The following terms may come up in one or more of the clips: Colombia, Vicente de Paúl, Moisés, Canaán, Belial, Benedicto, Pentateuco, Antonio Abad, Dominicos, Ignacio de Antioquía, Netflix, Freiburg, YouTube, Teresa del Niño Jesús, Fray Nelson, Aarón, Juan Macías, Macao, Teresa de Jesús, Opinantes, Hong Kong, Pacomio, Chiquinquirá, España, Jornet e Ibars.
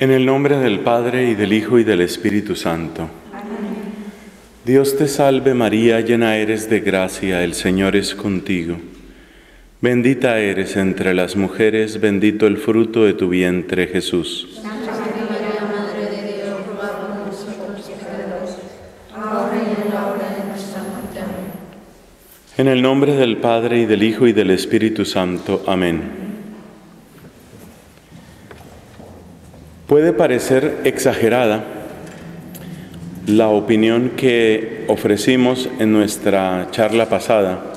En el nombre del Padre, y del Hijo, y del Espíritu Santo. Amén. Dios te salve María, llena eres de gracia, el Señor es contigo. Bendita eres entre las mujeres, bendito el fruto de tu vientre, Jesús. Santa María, Madre de Dios, ruega por nosotros pecadores, ahora y en la hora de nuestra muerte. Amén. En el nombre del Padre, y del Hijo, y del Espíritu Santo. Amén. Puede parecer exagerada la opinión que ofrecimos en nuestra charla pasada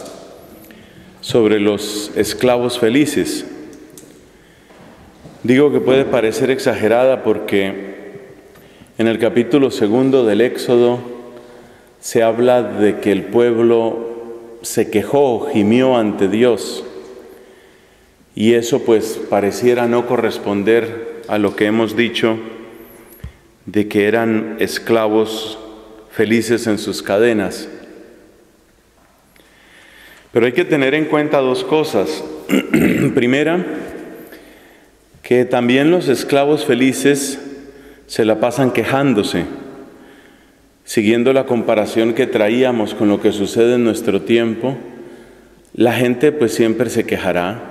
sobre los esclavos felices. Digo que puede parecer exagerada porque en el capítulo 2 del Éxodo se habla de que el pueblo se quejó, gimió ante Dios, y eso pues pareciera no corresponder a lo que hemos dicho de que eran esclavos felices en sus cadenas. Pero hay que tener en cuenta dos cosas. Primera, que también los esclavos felices se la pasan quejándose, siguiendo la comparación que traíamos con lo que sucede en nuestro tiempo. La gente pues siempre se quejará.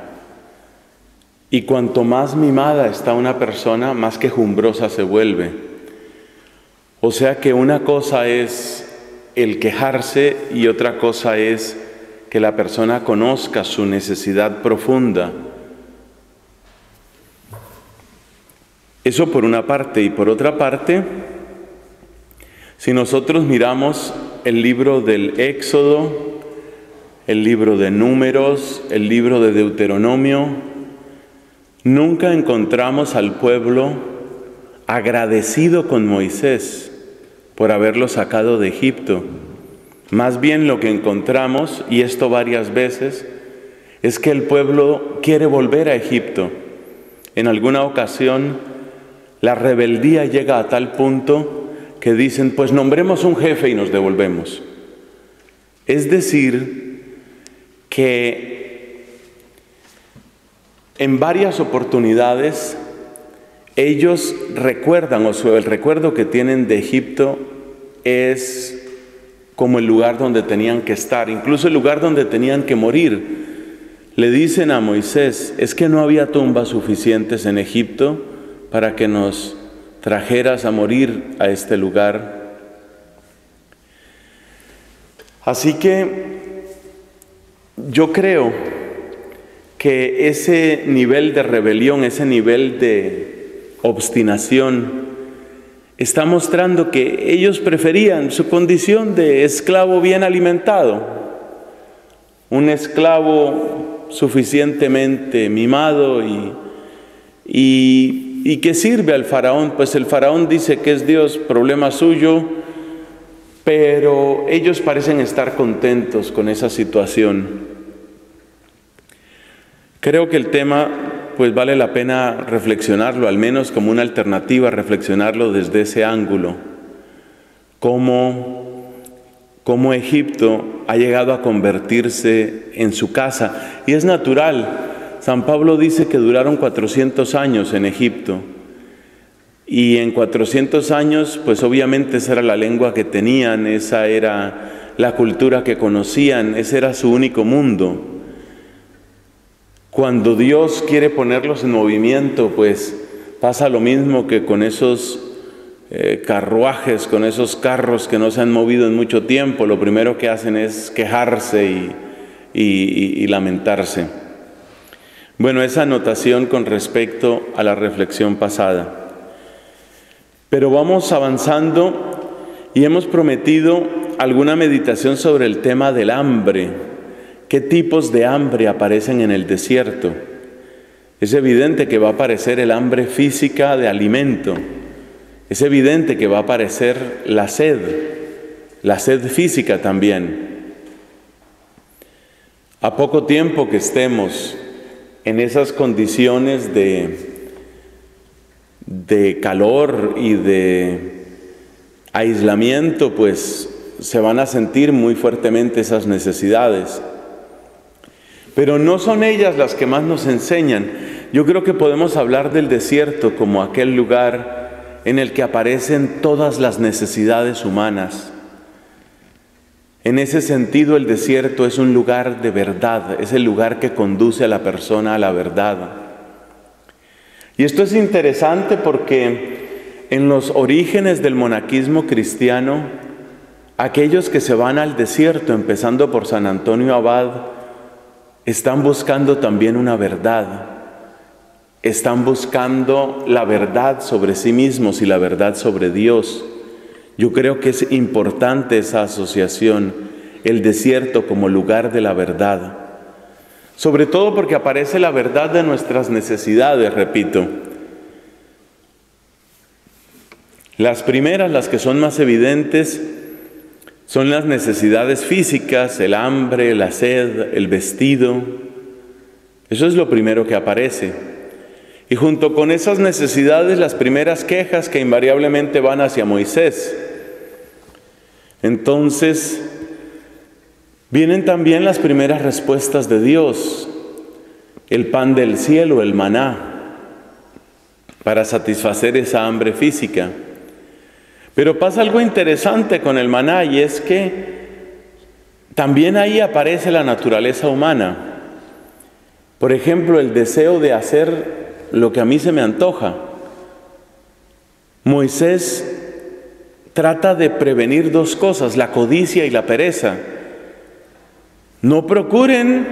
Y cuanto más mimada está una persona, más quejumbrosa se vuelve. O sea que una cosa es el quejarse y otra cosa es que la persona conozca su necesidad profunda. Eso por una parte. Y por otra parte, si nosotros miramos el libro del Éxodo, el libro de Números, el libro de Deuteronomio, nunca encontramos al pueblo agradecido con Moisés por haberlo sacado de Egipto. Más bien lo que encontramos, y esto varias veces, es que el pueblo quiere volver a Egipto. En alguna ocasión la rebeldía llega a tal punto que dicen, pues nombremos un jefe y nos devolvemos. Es decir, que en varias oportunidades ellos recuerdan, o el recuerdo que tienen de Egipto es como el lugar donde tenían que estar, incluso el lugar donde tenían que morir. Le dicen a Moisés, es que no había tumbas suficientes en Egipto para que nos trajeras a morir a este lugar. Así que yo creo que ese nivel de rebelión, ese nivel de obstinación, está mostrando que ellos preferían su condición de esclavo bien alimentado, un esclavo suficientemente mimado y que sirve al faraón. Pues el faraón dice que es Dios, problema suyo, pero ellos parecen estar contentos con esa situación. Creo que el tema pues vale la pena reflexionarlo, al menos como una alternativa, reflexionarlo desde ese ángulo. Cómo Egipto ha llegado a convertirse en su casa. Y es natural. San Pablo dice que duraron 400 años en Egipto. Y en 400 años, pues obviamente esa era la lengua que tenían, esa era la cultura que conocían, ese era su único mundo. Cuando Dios quiere ponerlos en movimiento, pues pasa lo mismo que con esos carruajes, con esos carros que no se han movido en mucho tiempo. Lo primero que hacen es quejarse y lamentarse. Bueno, esa anotación con respecto a la reflexión pasada. Pero vamos avanzando y hemos prometido alguna meditación sobre el tema del hambre. ¿Qué tipos de hambre aparecen en el desierto? Es evidente que va a aparecer el hambre física de alimento. Es evidente que va a aparecer la sed física también. A poco tiempo que estemos en esas condiciones de calor y de aislamiento, pues se van a sentir muy fuertemente esas necesidades. Pero no son ellas las que más nos enseñan. Yo creo que podemos hablar del desierto como aquel lugar en el que aparecen todas las necesidades humanas. En ese sentido, el desierto es un lugar de verdad, es el lugar que conduce a la persona a la verdad. Y esto es interesante porque en los orígenes del monaquismo cristiano, aquellos que se van al desierto, empezando por San Antonio Abad, están buscando también una verdad. Están buscando la verdad sobre sí mismos y la verdad sobre Dios. Yo creo que es importante esa asociación, el desierto como lugar de la verdad. Sobre todo porque aparece la verdad de nuestras necesidades, repito. Las primeras, las que son más evidentes, son las necesidades físicas, el hambre, la sed, el vestido. Eso es lo primero que aparece. Y junto con esas necesidades, las primeras quejas que invariablemente van hacia Moisés. Entonces, vienen también las primeras respuestas de Dios, el pan del cielo, el maná, para satisfacer esa hambre física. Pero pasa algo interesante con el maná, y es que también ahí aparece la naturaleza humana. Por ejemplo, el deseo de hacer lo que a mí se me antoja. Moisés trata de prevenir dos cosas, la codicia y la pereza. No procuren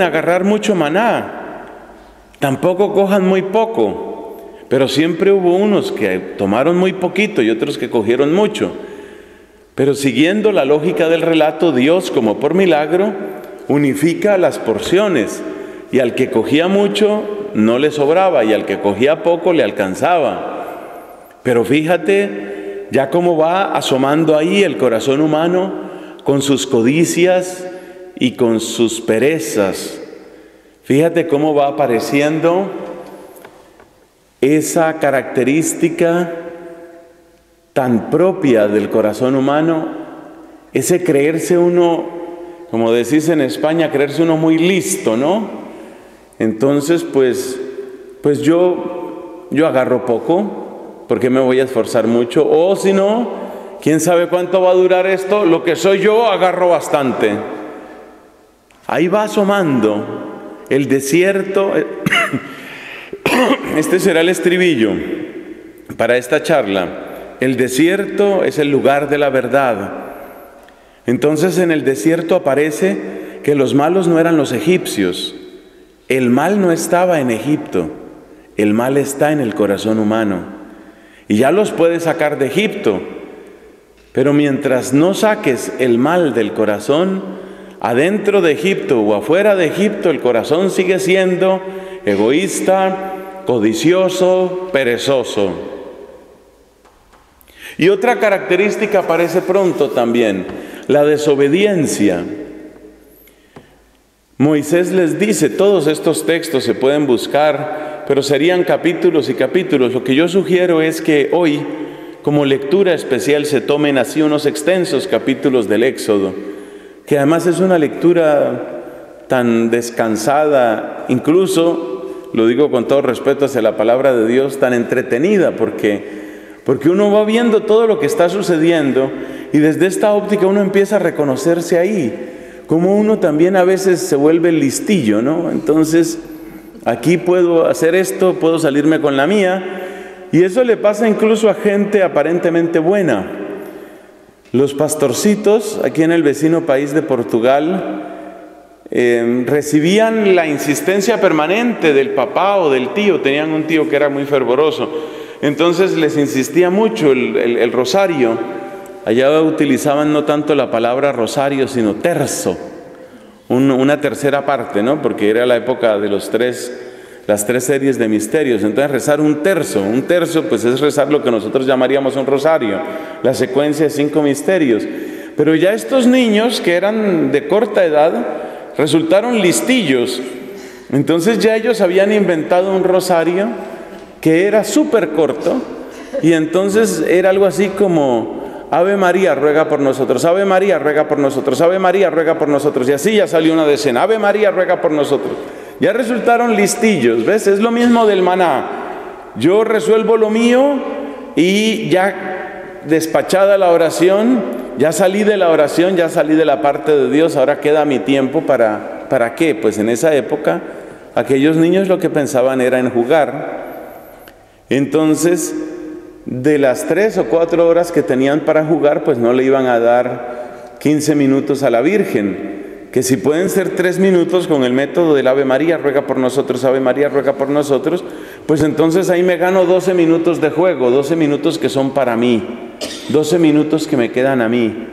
agarrar mucho maná, tampoco cojan muy poco, pero siempre hubo unos que tomaron muy poquito y otros que cogieron mucho. Pero siguiendo la lógica del relato, Dios, como por milagro, unifica las porciones, y al que cogía mucho no le sobraba, y al que cogía poco le alcanzaba. Pero fíjate ya cómo va asomando ahí el corazón humano, con sus codicias y con sus perezas. Fíjate cómo va apareciendo esa característica tan propia del corazón humano, ese creerse uno, como decís en España, creerse uno muy listo, ¿no? Entonces, pues yo agarro poco, ¿por qué me voy a esforzar mucho? O si no, ¿quién sabe cuánto va a durar esto? Lo que soy yo, agarro bastante. Ahí va asomando el desierto. Este será el estribillo para esta charla. El desierto es el lugar de la verdad. Entonces, en el desierto aparece que los malos no eran los egipcios. El mal no estaba en Egipto. El mal está en el corazón humano. Y ya los puede sacar de Egipto. Pero mientras no saques el mal del corazón, adentro de Egipto o afuera de Egipto, el corazón sigue siendo egoísta, codicioso, perezoso. Y otra característica aparece pronto también, la desobediencia. Moisés les dice, todos estos textos se pueden buscar, pero serían capítulos y capítulos. Lo que yo sugiero es que hoy, como lectura especial, se tomen así unos extensos capítulos del Éxodo, que además es una lectura tan descansada, incluso, lo digo con todo respeto hacia la palabra de Dios, tan entretenida, porque uno va viendo todo lo que está sucediendo y desde esta óptica uno empieza a reconocerse ahí, como uno también a veces se vuelve listillo, ¿no? Entonces, aquí puedo hacer esto, puedo salirme con la mía. Y eso le pasa incluso a gente aparentemente buena. Los pastorcitos, aquí en el vecino país de Portugal, recibían la insistencia permanente del papá o del tío. Tenían un tío que era muy fervoroso. Entonces les insistía mucho el rosario. Allá utilizaban no tanto la palabra rosario, sino terzo. Una tercera parte, ¿no? Porque era la época de las tres series de misterios. Entonces, rezar un tercio pues es rezar lo que nosotros llamaríamos un rosario, la secuencia de 5 misterios. Pero ya estos niños, que eran de corta edad, resultaron listillos. Entonces ya ellos habían inventado un rosario que era súper corto, y entonces era algo así como: Ave María, ruega por nosotros. Ave María, ruega por nosotros. Ave María, ruega por nosotros. Y así ya salió una decena. Ave María, ruega por nosotros. Ya resultaron listillos, ¿ves? Es lo mismo del maná. Yo resuelvo lo mío y ya despachada la oración, ya salí de la oración, ya salí de la parte de Dios, ahora queda mi tiempo ¿para qué? Pues en esa época aquellos niños lo que pensaban era en jugar. Entonces, de las 3 o 4 horas que tenían para jugar, pues no le iban a dar 15 minutos a la Virgen. Que si pueden ser 3 minutos con el método del Ave María, ruega por nosotros, Ave María, ruega por nosotros, pues entonces ahí me gano 12 minutos de juego, 12 minutos que son para mí, 12 minutos que me quedan a mí.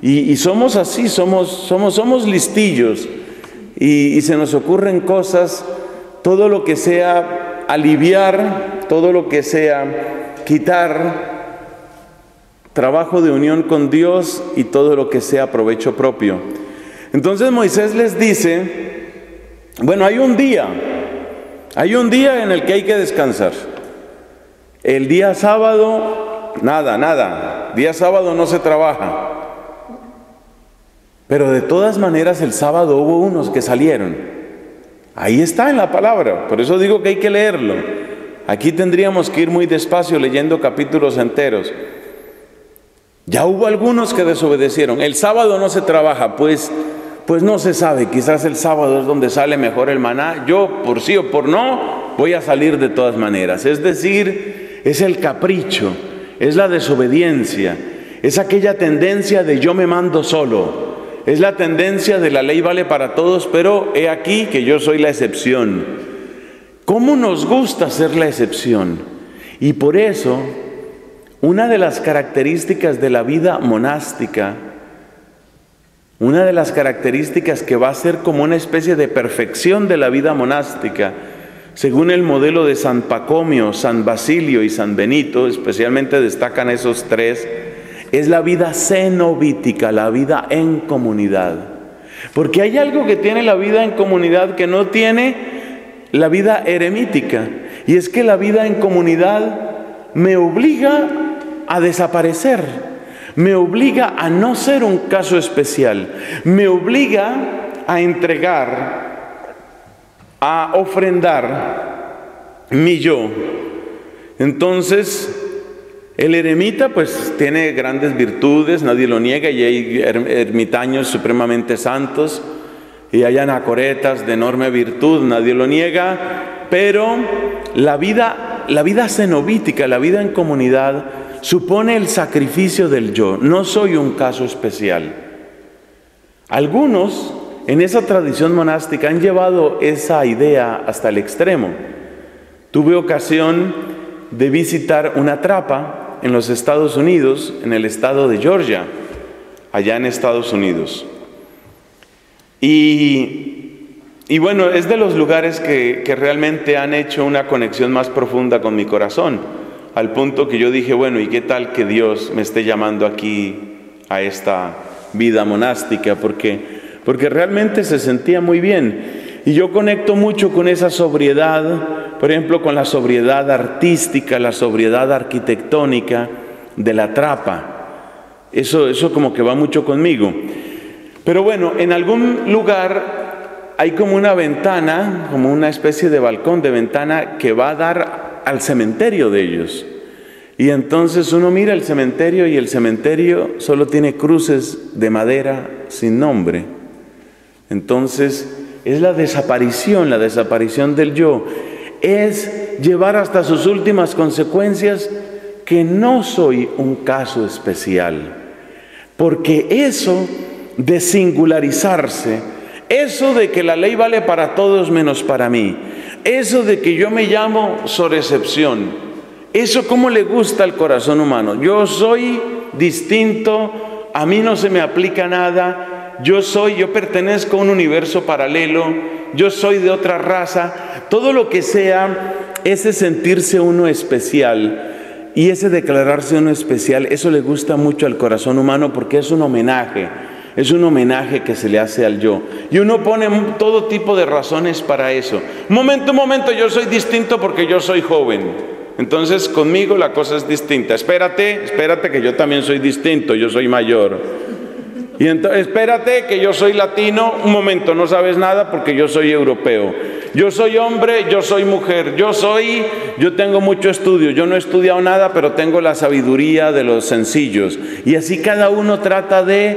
Y somos así, somos listillos y se nos ocurren cosas, todo lo que sea aliviar, todo lo que sea quitar trabajo de unión con Dios y todo lo que sea provecho propio. Entonces Moisés les dice, bueno, hay un día en el que hay que descansar. El día sábado, nada, día sábado no se trabaja. Pero de todas maneras el sábado hubo unos que salieron. Ahí está en la palabra, por eso digo que hay que leerlo. Aquí tendríamos que ir muy despacio leyendo capítulos enteros. Ya hubo algunos que desobedecieron. El sábado no se trabaja, pues no se sabe, quizás el sábado es donde sale mejor el maná, yo por sí o por no voy a salir de todas maneras. Es decir, es el capricho, es la desobediencia, es aquella tendencia de yo me mando solo, es la tendencia de la ley vale para todos, pero he aquí que yo soy la excepción. ¿Cómo nos gusta ser la excepción? Y por eso, una de las características de la vida monástica, una de las características que va a ser como una especie de perfección de la vida monástica, según el modelo de San Pacomio, San Basilio y San Benito, especialmente destacan esos tres, es la vida cenobítica, la vida en comunidad. Porque hay algo que tiene la vida en comunidad que no tiene la vida eremítica, y es que la vida en comunidad me obliga a desaparecer, me obliga a no ser un caso especial, me obliga a entregar, a ofrendar mi yo. Entonces, el eremita pues tiene grandes virtudes, nadie lo niega, y hay ermitaños supremamente santos, y hay anacoretas de enorme virtud, nadie lo niega, pero la vida cenobítica, la vida en comunidad, supone el sacrificio del yo. No soy un caso especial. Algunos en esa tradición monástica han llevado esa idea hasta el extremo. Tuve ocasión de visitar una trapa en los Estados Unidos, en el estado de Georgia, allá en Estados Unidos. Y bueno, es de los lugares que realmente han hecho una conexión más profunda con mi corazón, al punto que yo dije, bueno, ¿y qué tal que Dios me esté llamando aquí a esta vida monástica? Porque realmente se sentía muy bien. Y yo conecto mucho con esa sobriedad, por ejemplo, con la sobriedad artística, la sobriedad arquitectónica de la trapa. Eso como que va mucho conmigo. Pero bueno, en algún lugar hay como una ventana, como una especie de balcón de ventana que va a dar al cementerio de ellos. Y entonces uno mira el cementerio y el cementerio solo tiene cruces de madera sin nombre. Entonces es la desaparición del yo. Es llevar hasta sus últimas consecuencias que no soy un caso especial. Porque eso de singularizarse, eso de que la ley vale para todos menos para mí, eso de que yo me llamo sor excepción, eso cómo le gusta al corazón humano. Yo soy distinto, a mí no se me aplica nada, yo pertenezco a un universo paralelo, yo soy de otra raza, todo lo que sea, ese sentirse uno especial y ese declararse uno especial, eso le gusta mucho al corazón humano porque es un homenaje. Es un homenaje que se le hace al yo. Y uno pone todo tipo de razones para eso. Un momento, yo soy distinto porque yo soy joven. Entonces conmigo la cosa es distinta. Espérate que yo también soy distinto, yo soy mayor. Y entonces, espérate que yo soy latino, un momento, no sabes nada porque yo soy europeo. Yo soy hombre, yo soy mujer, yo tengo mucho estudio, yo no he estudiado nada, pero tengo la sabiduría de los sencillos. Y así cada uno trata de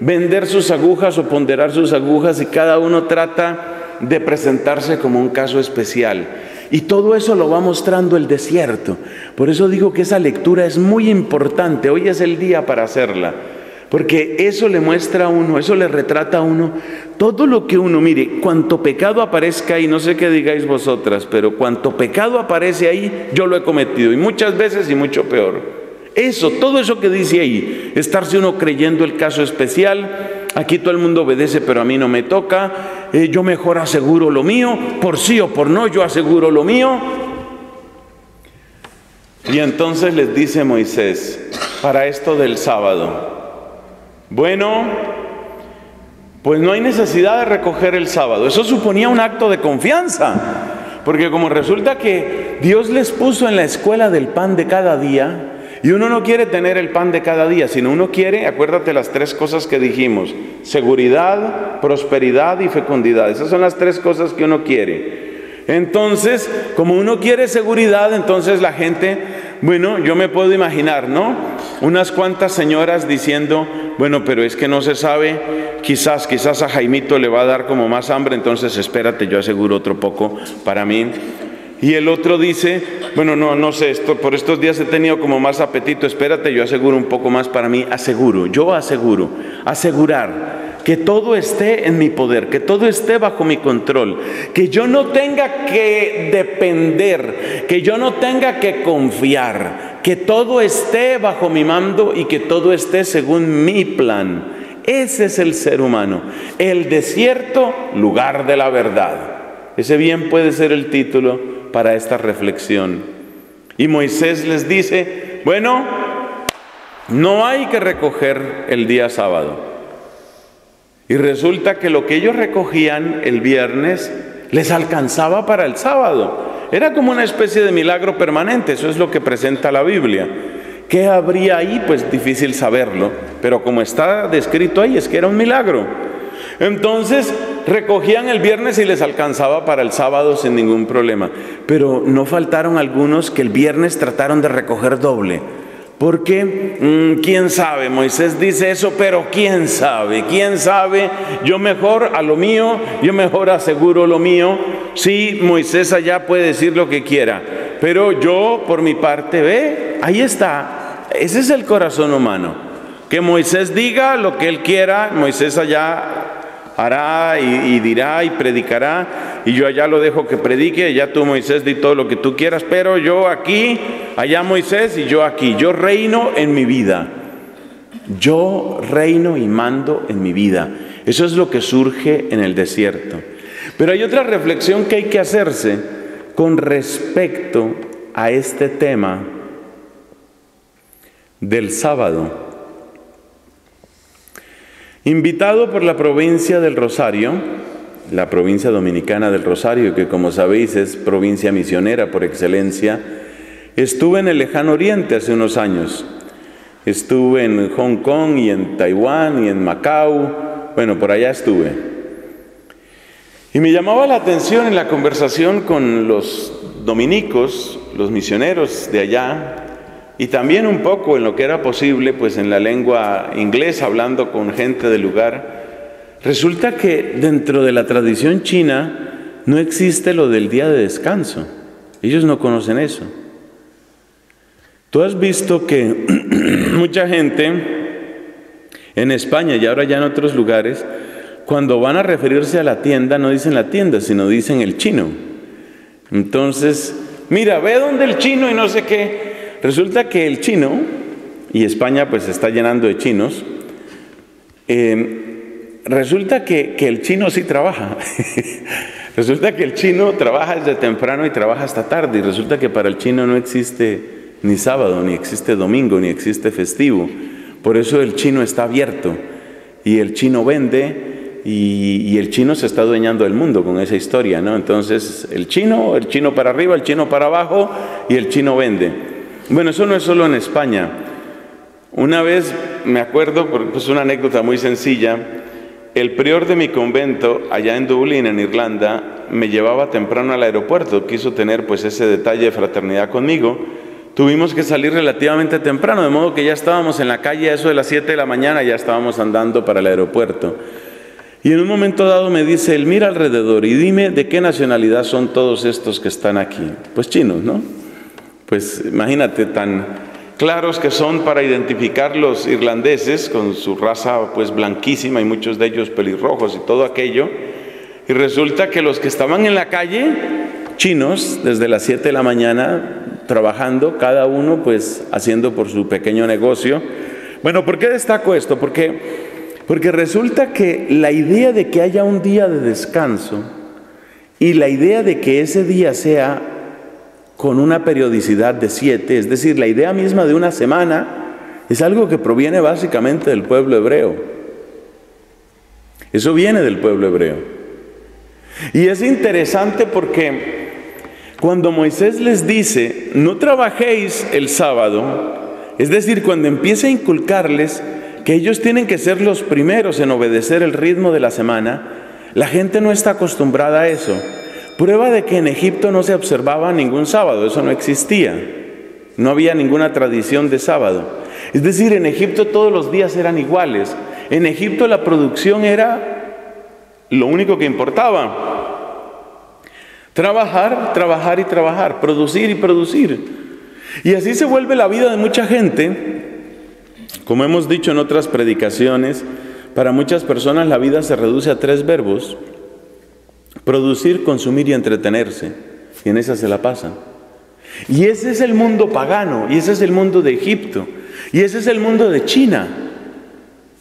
vender sus agujas o ponderar sus agujas, y cada uno trata de presentarse como un caso especial. Y todo eso lo va mostrando el desierto. Por eso digo que esa lectura es muy importante, hoy es el día para hacerla. Porque eso le muestra a uno, eso le retrata a uno, todo lo que uno, mire, cuanto pecado aparezca ahí, no sé qué digáis vosotras, pero cuanto pecado aparece ahí, yo lo he cometido, y muchas veces y mucho peor. Eso, todo eso que dice ahí, estarse uno creyendo el caso especial, aquí todo el mundo obedece, pero a mí no me toca, yo mejor aseguro lo mío, por sí o por no, yo aseguro lo mío. Y entonces les dice Moisés, para esto del sábado, bueno, pues no hay necesidad de recoger el sábado. Eso suponía un acto de confianza, porque como resulta que Dios les puso en la escuela del pan de cada día, y uno no quiere tener el pan de cada día, sino uno quiere, acuérdate las tres cosas que dijimos, seguridad, prosperidad y fecundidad. Esas son las tres cosas que uno quiere. Entonces, como uno quiere seguridad, entonces la gente, bueno, yo me puedo imaginar, ¿no? Unas cuantas señoras diciendo, bueno, pero es que no se sabe, quizás a Jaimito le va a dar como más hambre, entonces espérate, yo aseguro otro poco para mí. Y el otro dice, bueno, no sé, por estos días he tenido como más apetito, espérate, yo aseguro un poco más para mí. Asegurar que todo esté en mi poder, que todo esté bajo mi control, que yo no tenga que depender, que yo no tenga que confiar, que todo esté bajo mi mando y que todo esté según mi plan. Ese es el ser humano, el desierto, lugar de la verdad. Ese bien puede ser el título para esta reflexión. Y Moisés les dice, bueno, no hay que recoger el día sábado. Y resulta que lo que ellos recogían el viernes les alcanzaba para el sábado. Era como una especie de milagro permanente, eso es lo que presenta la Biblia. ¿Qué habría ahí? Pues difícil saberlo, pero como está descrito ahí, es que era un milagro. Entonces recogían el viernes y les alcanzaba para el sábado sin ningún problema. Pero no faltaron algunos que el viernes trataron de recoger doble. Porque, quién sabe, Moisés dice eso, pero quién sabe, yo mejor a lo mío, yo mejor aseguro lo mío. Sí, Moisés allá puede decir lo que quiera, pero yo por mi parte, ve, ahí está, ese es el corazón humano. Que Moisés diga lo que él quiera, Moisés allá hará y dirá y predicará, y yo allá lo dejo que predique, allá tú Moisés di todo lo que tú quieras, pero yo aquí, allá Moisés y yo aquí, yo reino en mi vida, yo reino y mando en mi vida. Eso es lo que surge en el desierto. Pero hay otra reflexión que hay que hacerse con respecto a este tema del sábado. Invitado por la provincia del Rosario, la provincia dominicana del Rosario, que como sabéis es provincia misionera por excelencia, estuve en el lejano oriente hace unos años. Estuve en Hong Kong y en Taiwán y en Macao, bueno, por allá estuve. Y me llamaba la atención en la conversación con los dominicos, los misioneros de allá, y también un poco en lo que era posible, pues en la lengua inglesa, hablando con gente del lugar. Resulta que dentro de la tradición china no existe lo del día de descanso. Ellos no conocen eso. Tú has visto que mucha gente en España y ahora ya en otros lugares, cuando van a referirse a la tienda, no dicen la tienda, sino dicen el chino. Entonces, mira, ve donde el chino y no sé qué. Resulta que el chino, y España pues se está llenando de chinos, resulta que el chino sí trabaja. Resulta que el chino trabaja desde temprano y trabaja hasta tarde. Y resulta que para el chino no existe ni sábado, ni existe domingo, ni existe festivo. Por eso el chino está abierto. Y el chino vende y el chino se está adueñando del mundo con esa historia, ¿no? Entonces el chino para arriba, el chino para abajo y el chino vende. Bueno, eso no es solo en España. Una vez me acuerdo, porque es una anécdota muy sencilla, el prior de mi convento, allá en Dublín, en Irlanda, me llevaba temprano al aeropuerto, quiso tener pues ese detalle de fraternidad conmigo. Tuvimos que salir relativamente temprano, de modo que ya estábamos en la calle, a eso de las 7 de la mañana ya estábamos andando para el aeropuerto. Y en un momento dado me dice él, mira alrededor y dime de qué nacionalidad son todos estos que están aquí. Pues chinos, ¿no? Pues imagínate, tan claros que son para identificar los irlandeses con su raza pues blanquísima y muchos de ellos pelirrojos y todo aquello. Y resulta que los que estaban en la calle, chinos, desde las 7 de la mañana, trabajando, cada uno pues haciendo por su pequeño negocio. Bueno, ¿por qué destaco esto? Porque resulta que la idea de que haya un día de descanso y la idea de que ese día sea con una periodicidad de 7, es decir, la idea misma de una semana, es algo que proviene básicamente del pueblo hebreo. Eso viene del pueblo hebreo. Y es interesante porque cuando Moisés les dice, no trabajéis el sábado, es decir, cuando empieza a inculcarles que ellos tienen que ser los primeros en obedecer el ritmo de la semana, la gente no está acostumbrada a eso. Prueba de que en Egipto no se observaba ningún sábado, eso no existía. No había ninguna tradición de sábado. Es decir, en Egipto todos los días eran iguales. En Egipto la producción era lo único que importaba. Trabajar, trabajar y trabajar, producir y producir. Y así se vuelve la vida de mucha gente. Como hemos dicho en otras predicaciones, para muchas personas la vida se reduce a 3 verbos. Producir, consumir y entretenerse. Y en esa se la pasan. Y ese es el mundo pagano, y ese es el mundo de Egipto, y ese es el mundo de China.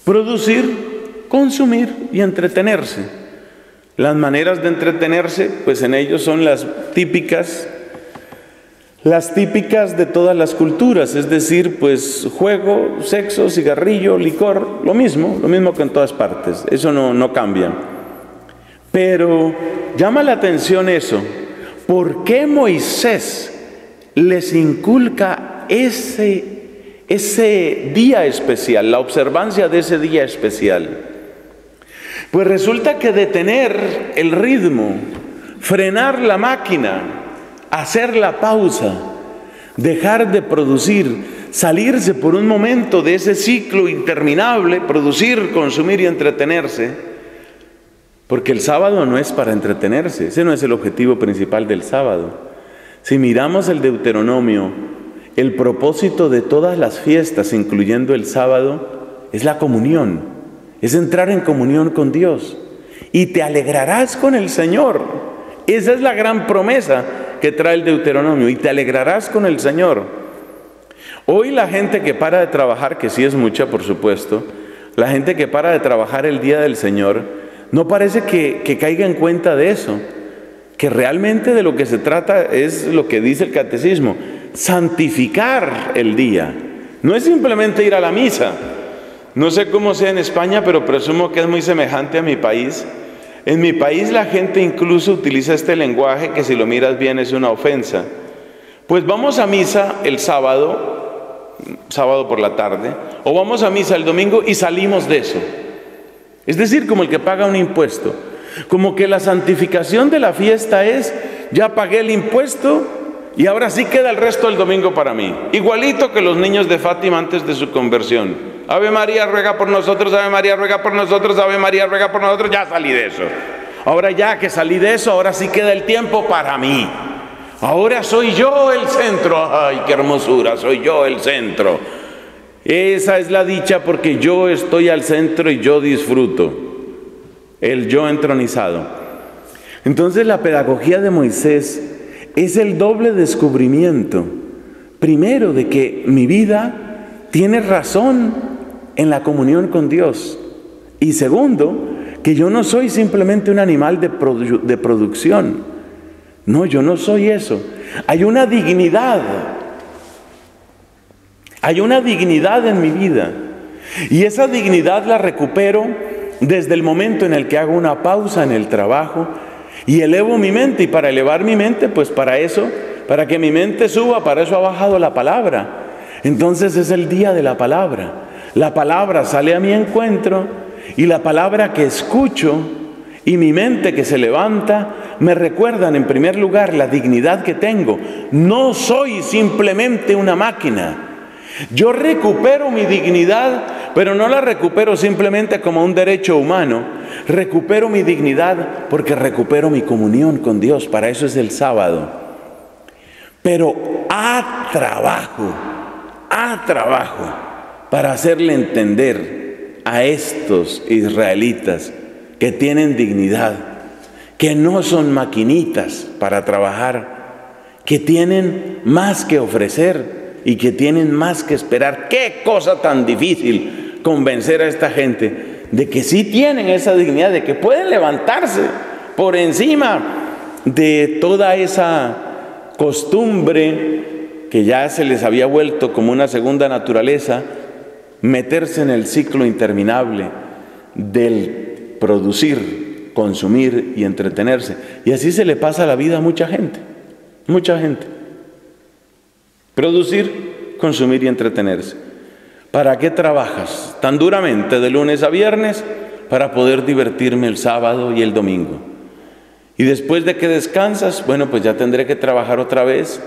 Producir, consumir y entretenerse. Las maneras de entretenerse, pues en ellos son las típicas de todas las culturas, es decir, pues juego, sexo, cigarrillo, licor, lo mismo que en todas partes, eso no cambia. Pero llama la atención eso, ¿por qué Moisés les inculca ese día especial, la observancia de ese día especial? Pues resulta que detener el ritmo, frenar la máquina, hacer la pausa, dejar de producir, salirse por un momento de ese ciclo interminable, producir, consumir y entretenerse, porque el sábado no es para entretenerse, ese no es el objetivo principal del sábado. Si miramos el Deuteronomio, el propósito de todas las fiestas, incluyendo el sábado, es la comunión. Es entrar en comunión con Dios. Y te alegrarás con el Señor. Esa es la gran promesa que trae el Deuteronomio. Y te alegrarás con el Señor. Hoy la gente que para de trabajar, que sí es mucha por supuesto, la gente que para de trabajar el día del Señor, no parece que caiga en cuenta de eso. Que realmente de lo que se trata es lo que dice el Catecismo. Santificar el día. No es simplemente ir a la misa. No sé cómo sea en España, pero presumo que es muy semejante a mi país. En mi país la gente incluso utiliza este lenguaje que si lo miras bien es una ofensa. Pues vamos a misa el sábado por la tarde, o vamos a misa el domingo y salimos de eso. Es decir, como el que paga un impuesto. Como que la santificación de la fiesta es, ya pagué el impuesto y ahora sí queda el resto del domingo para mí. Igualito que los niños de Fátima antes de su conversión. Ave María ruega por nosotros, Ave María ruega por nosotros, Ave María ruega por nosotros, ya salí de eso. Ahora ya que salí de eso, ahora sí queda el tiempo para mí. Ahora soy yo el centro, ay qué hermosura, soy yo el centro. Esa es la dicha porque yo estoy al centro y yo disfruto. El yo entronizado. Entonces la pedagogía de Moisés es el doble descubrimiento. Primero de que mi vida tiene razón en la comunión con Dios. Y segundo, que yo no soy simplemente un animal de producción. No, yo no soy eso. Hay una dignidad. Hay una dignidad en mi vida. Y esa dignidad la recupero desde el momento en el que hago una pausa en el trabajo y elevo mi mente. Y para elevar mi mente, pues para eso, para que mi mente suba, para eso ha bajado la palabra. Entonces es el día de la palabra. la palabra sale a mi encuentro y la palabra que escucho y mi mente que se levanta me recuerdan en primer lugar la dignidad que tengo. No soy simplemente una máquina. Yo recupero mi dignidad, pero no la recupero simplemente como un derecho humano. Recupero mi dignidad porque recupero mi comunión con Dios. Para eso es el sábado. Pero a trabajo para hacerle entender a estos israelitas que tienen dignidad, que no son maquinitas para trabajar, que tienen más que ofrecer y que tienen más que esperar. ¡Qué cosa tan difícil convencer a esta gente de que sí tienen esa dignidad, de que pueden levantarse por encima de toda esa costumbre que ya se les había vuelto como una segunda naturaleza, meterse en el ciclo interminable del producir, consumir y entretenerse? Y así se le pasa la vida a mucha gente. Producir, consumir y entretenerse. ¿Para qué trabajas tan duramente de lunes a viernes? Para poder divertirme el sábado y el domingo. Y después de que descansas, bueno, pues ya tendré que trabajar otra vez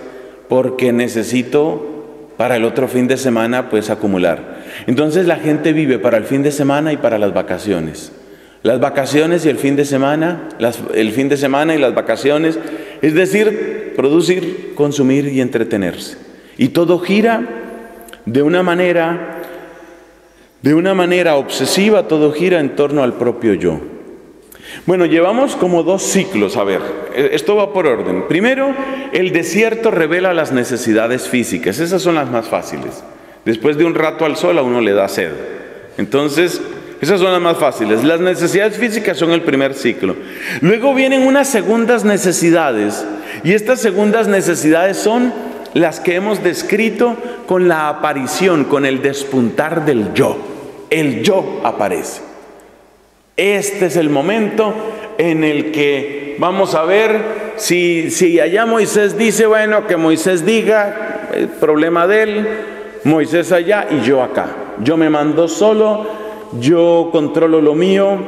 porque necesito para el otro fin de semana pues acumular. Entonces la gente vive para el fin de semana y para las vacaciones. Las vacaciones y el fin de semana, es decir, producir, consumir y entretenerse. Y todo gira de una manera obsesiva, todo gira en torno al propio yo. Bueno, llevamos como 2 ciclos, a ver, esto va por orden. Primero, el desierto revela las necesidades físicas, esas son las más fáciles. Después de un rato al sol a uno le da sed. Entonces, esas son las más fáciles. Las necesidades físicas son el primer ciclo. Luego vienen unas segundas necesidades. Y estas segundas necesidades son las que hemos descrito con la aparición, con el despuntar del yo. El yo aparece. Este es el momento en el que vamos a ver si allá Moisés dice, bueno, que Moisés diga, el problema de él, Moisés allá y yo acá. Yo me mando solo. Yo controlo lo mío,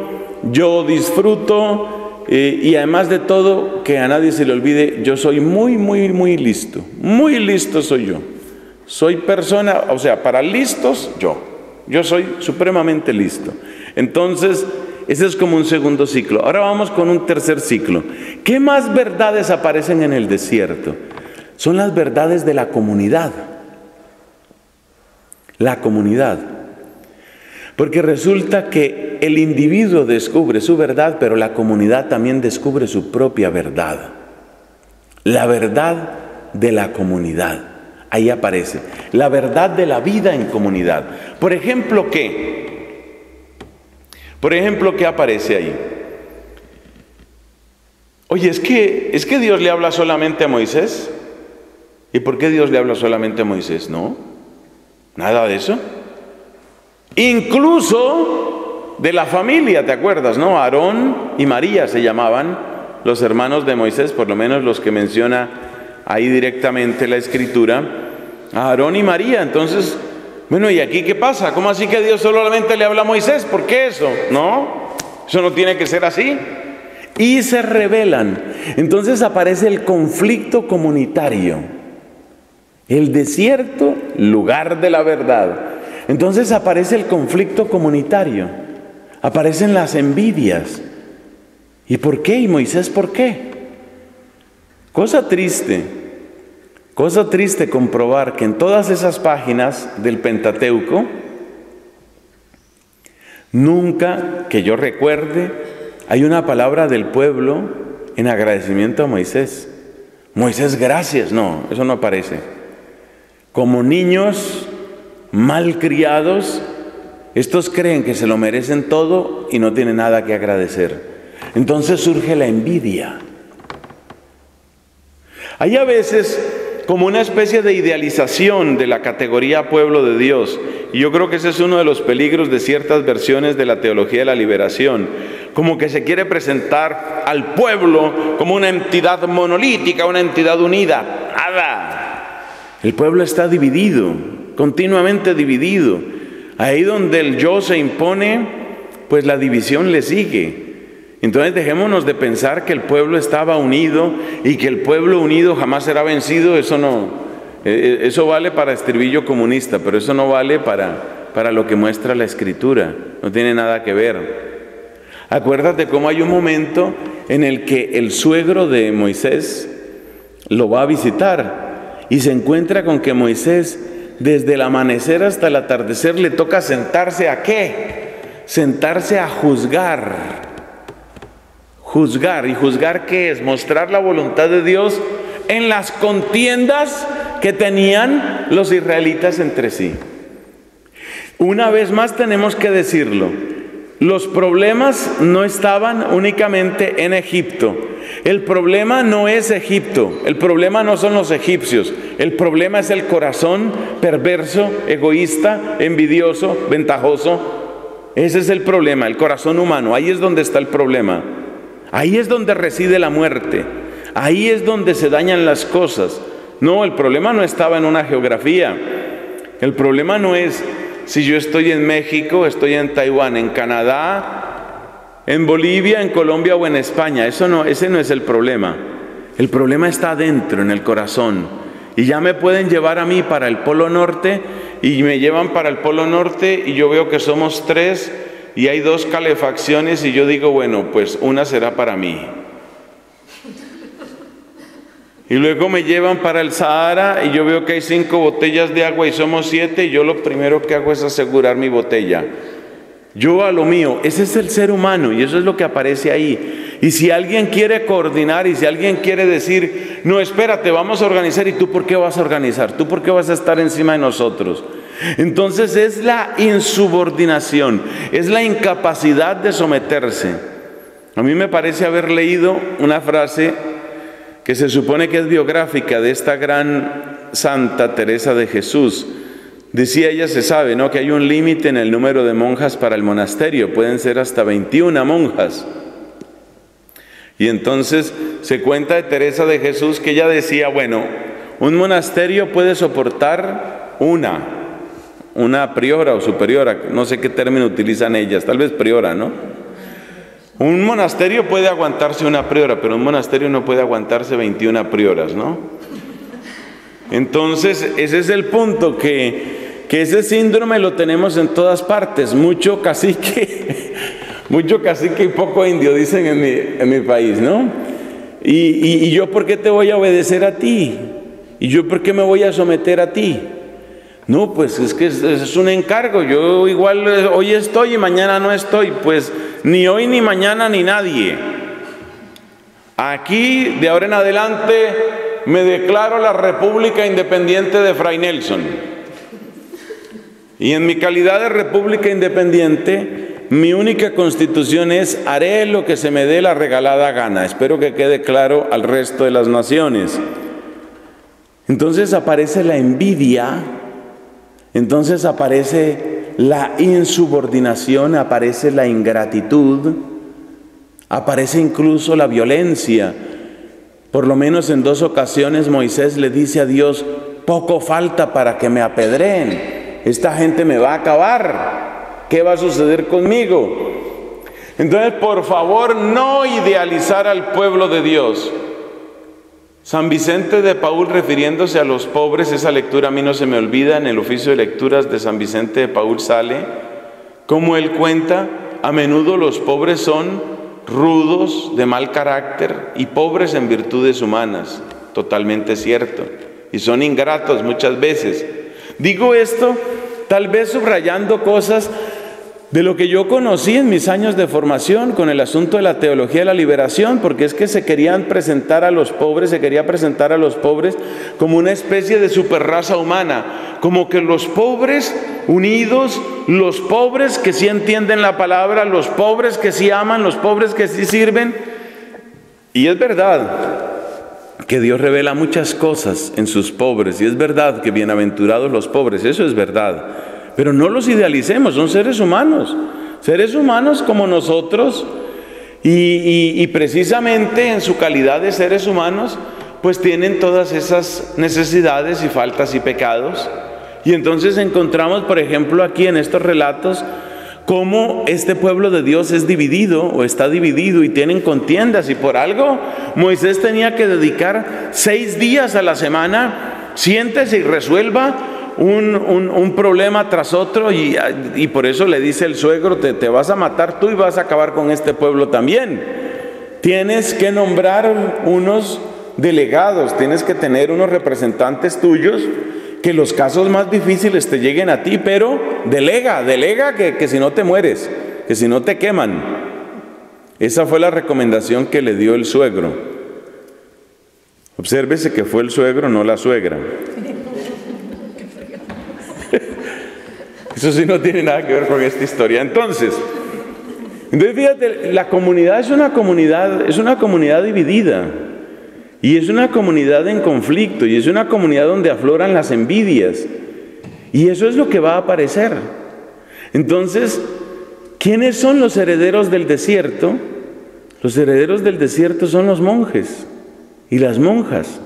yo disfruto y además de todo, que a nadie se le olvide, yo soy muy listo. Muy listo soy yo. Soy persona, o sea, para listos, yo soy supremamente listo. Entonces, ese es como un segundo ciclo. Ahora vamos con un tercer ciclo. ¿Qué más verdades aparecen en el desierto? Son las verdades de la comunidad. La comunidad. Porque resulta que el individuo descubre su verdad, pero la comunidad también descubre su propia verdad. La verdad de la comunidad. Ahí aparece. La verdad de la vida en comunidad. Por ejemplo, ¿qué aparece ahí? Oye, ¿es que Dios le habla solamente a Moisés? ¿Y por qué Dios le habla solamente a Moisés? No, nada de eso. Incluso de la familia, ¿te acuerdas? ¿No? Aarón y María se llamaban los hermanos de Moisés, por lo menos los que menciona ahí directamente la Escritura. Aarón y María, entonces, bueno, ¿y aquí qué pasa? ¿Cómo así que Dios solamente le habla a Moisés? ¿Por qué eso? No, eso no tiene que ser así. Y se rebelan. Entonces aparece el conflicto comunitario. El desierto, lugar de la verdad. Entonces aparece el conflicto comunitario, aparecen las envidias. ¿Y por qué? ¿Y Moisés por qué? Cosa triste comprobar que en todas esas páginas del Pentateuco, nunca que yo recuerde, hay una palabra del pueblo en agradecimiento a Moisés. Moisés, gracias. No, eso no aparece. Como niños malcriados, estos creen que se lo merecen todo y no tienen nada que agradecer. Entonces surge la envidia. Hay a veces como una especie de idealización de la categoría pueblo de Dios. Y yo creo que ese es uno de los peligros de ciertas versiones de la teología de la liberación. Como que se quiere presentar al pueblo como una entidad monolítica, una entidad unida. Nada. El pueblo está dividido. Continuamente dividido. Ahí donde el yo se impone, pues la división le sigue. Entonces dejémonos de pensar que el pueblo estaba unido y que el pueblo unido jamás será vencido. Eso no, eso vale para estribillo comunista, pero eso no vale para lo que muestra la Escritura. No tiene nada que ver. Acuérdate cómo hay un momento en el que el suegro de Moisés lo va a visitar y se encuentra con que Moisés desde el amanecer hasta el atardecer le toca sentarse ¿a qué? Sentarse a juzgar. Juzgar. ¿Y juzgar qué es? Mostrar la voluntad de Dios en las contiendas que tenían los israelitas entre sí. Una vez más tenemos que decirlo. Los problemas no estaban únicamente en Egipto. El problema no es Egipto. El problema no son los egipcios. El problema es el corazón perverso, egoísta, envidioso, ventajoso. Ese es el problema, el corazón humano. Ahí es donde está el problema. Ahí es donde reside la muerte. Ahí es donde se dañan las cosas. No, el problema no estaba en una geografía. El problema no es si yo estoy en México, estoy en Taiwán, en Canadá, en Bolivia, en Colombia o en España. Eso no, ese no es el problema. El problema está adentro, en el corazón. Y ya me pueden llevar a mí para el Polo Norte, y me llevan para el Polo Norte, y yo veo que somos 3, y hay 2 calefacciones, y yo digo, bueno, pues una será para mí. Y luego me llevan para el Sahara y yo veo que hay 5 botellas de agua y somos 7, y yo lo primero que hago es asegurar mi botella. Yo a lo mío. Ese es el ser humano y eso es lo que aparece ahí. Y si alguien quiere coordinar y si alguien quiere decir, no, espérate, vamos a organizar, ¿y tú por qué vas a organizar? ¿Tú por qué vas a estar encima de nosotros? Entonces es la insubordinación, es la incapacidad de someterse. A mí me parece haber leído una frase que se supone que es biográfica de esta gran santa Teresa de Jesús. Decía ella, se sabe, ¿no?, que hay un límite en el número de monjas para el monasterio, pueden ser hasta 21 monjas. Y entonces se cuenta de Teresa de Jesús que ella decía, bueno, un monasterio puede soportar una priora o superiora, no sé qué término utilizan ellas, tal vez priora, ¿no? Un monasterio puede aguantarse una priora, pero un monasterio no puede aguantarse 21 prioras, ¿no? Entonces, ese es el punto, que ese síndrome lo tenemos en todas partes. Mucho cacique y poco indio, dicen en mi país, ¿no? ¿Y yo por qué te voy a obedecer a ti? ¿Y yo por qué me voy a someter a ti? No, pues es que es un encargo. Yo igual hoy estoy y mañana no estoy. Pues ni hoy, ni mañana, ni nadie. Aquí, de ahora en adelante, me declaro la República Independiente de Fray Nelson. Y en mi calidad de República Independiente, mi única constitución es: haré lo que se me dé la regalada gana. Espero que quede claro al resto de las naciones. Entonces aparece la envidia. Entonces aparece la insubordinación, aparece la ingratitud, aparece incluso la violencia. Por lo menos en 2 ocasiones Moisés le dice a Dios, poco falta para que me apedreen, esta gente me va a acabar, ¿qué va a suceder conmigo? Entonces, por favor, no idealizar al pueblo de Dios. San Vicente de Paúl, refiriéndose a los pobres, esa lectura a mí no se me olvida, en el oficio de lecturas de San Vicente de Paúl sale, como él cuenta, a menudo los pobres son rudos, de mal carácter y pobres en virtudes humanas, totalmente cierto, y son ingratos muchas veces. Digo esto tal vez subrayando cosas de lo que yo conocí en mis años de formación con el asunto de la teología de la liberación, porque es que se quería presentar a los pobres como una especie de superraza humana, como que los pobres unidos, los pobres que sí entienden la palabra, los pobres que sí aman, los pobres que sí sirven. Y es verdad que Dios revela muchas cosas en sus pobres, y es verdad que bienaventurados los pobres, eso es verdad. Pero no los idealicemos, son seres humanos como nosotros, y precisamente en su calidad de seres humanos, pues tienen todas esas necesidades y faltas y pecados, Y entonces encontramos, por ejemplo, aquí en estos relatos, cómo este pueblo de Dios es dividido o está dividido y tienen contiendas. Y por algo Moisés tenía que dedicar 6 días a la semana, siéntese y resuelva un problema tras otro, y por eso le dice el suegro: te vas a matar tú y vas a acabar con este pueblo también. Tienes que nombrar unos delegados, tienes que tener unos representantes tuyos, que los casos más difíciles te lleguen a ti, pero delega, que si no te mueres, que si no te queman. Esa fue la recomendación que le dio el suegro. Obsérvese que fue el suegro, no la suegra. Eso sí no tiene nada que ver con esta historia. Entonces, fíjate, la comunidad es una comunidad dividida, y es una comunidad en conflicto, y es una comunidad donde afloran las envidias, y eso es lo que va a aparecer. Entonces, ¿quiénes son los herederos del desierto? Los herederos del desierto son los monjes y las monjas.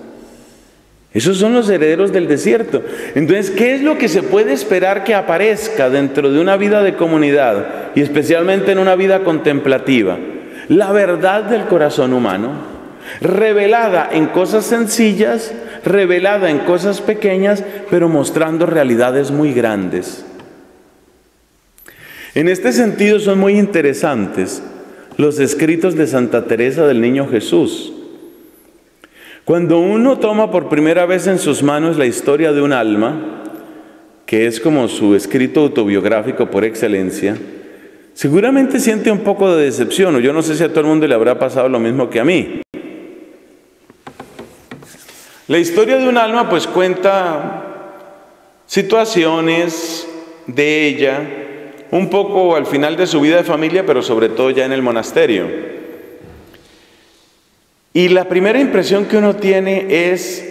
Esos son los herederos del desierto. Entonces, ¿qué es lo que se puede esperar que aparezca dentro de una vida de comunidad, y especialmente en una vida contemplativa? La verdad del corazón humano, revelada en cosas sencillas, revelada en cosas pequeñas, pero mostrando realidades muy grandes. En este sentido son muy interesantes los escritos de Santa Teresa del Niño Jesús. Cuando uno toma por primera vez en sus manos la historia de un alma, que es como su escrito autobiográfico por excelencia, seguramente siente un poco de decepción, o yo no sé si a todo el mundo le habrá pasado lo mismo que a mí. La historia de un alma pues cuenta situaciones de ella, un poco al final de su vida de familia, pero sobre todo ya en el monasterio. Y la primera impresión que uno tiene es: